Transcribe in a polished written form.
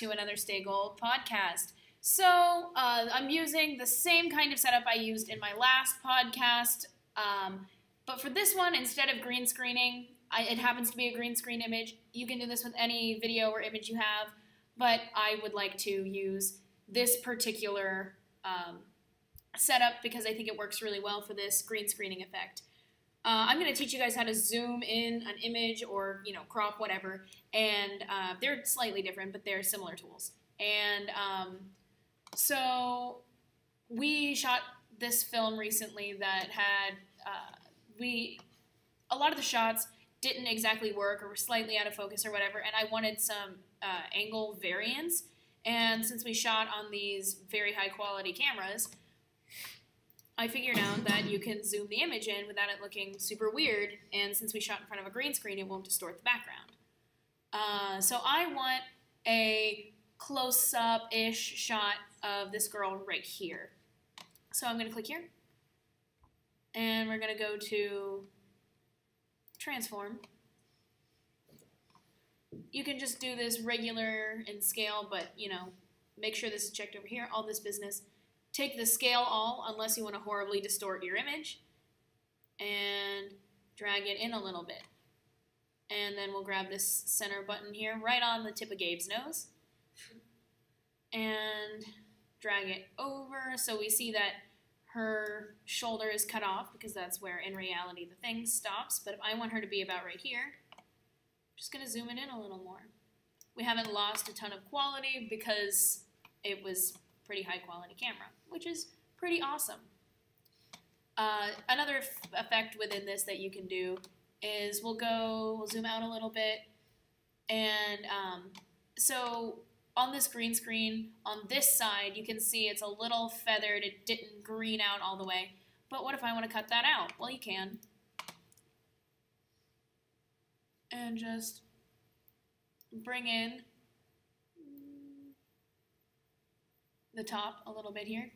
to another Stay Gold podcast. So I'm using the same kind of setup I used in my last podcast, but for this one, instead of green screening, it happens to be a green screen image. You can do this with any video or image you have, but I would like to use this particular setup because I think it works really well for this green screening effect. I'm going to teach you guys how to zoom in an image or, you know, crop, whatever, and they're slightly different, but they're similar tools. And so we shot this film recently that had, a lot of the shots didn't exactly work or were slightly out of focus or whatever, and I wanted some angle variance. And since we shot on these very high quality cameras, I figured out that you can zoom the image in without it looking super weird, and since we shot in front of a green screen, it won't distort the background. So I want a close-up-ish shot of this girl right here. So I'm going to click here, and we're going to go to Transform. You can just do this regular and scale, but, you know, make sure this is checked over here, all this business. Take the scale all, unless you want to horribly distort your image, and drag it in a little bit. And then we'll grab this center button here, right on the tip of Gabe's nose, and drag it over so we see that her shoulder is cut off, because that's where, in reality, the thing stops. But if I want her to be about right here, I'm just going to zoom it in a little more. We haven't lost a ton of quality because it was pretty high quality camera, which is pretty awesome. Another effect within this that you can do is we'll zoom out a little bit, and so on this green screen, on this side, you can see it's a little feathered, it didn't green out all the way, but what if I want to cut that out? Well, you can. And just bring in the top a little bit here.